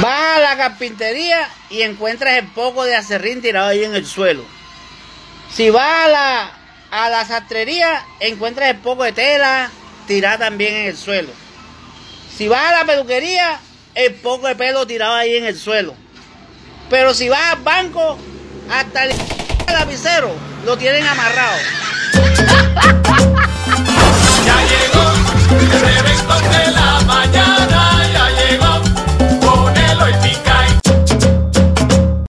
Vas a la carpintería y encuentras el poco de acerrín tirado ahí en el suelo. Si vas a la sastrería, encuentras el poco de tela tirada también en el suelo. Si vas a la peluquería, el poco de pelo tirado ahí en el suelo. Pero si vas al banco, hasta el lapicero lo tienen amarrado.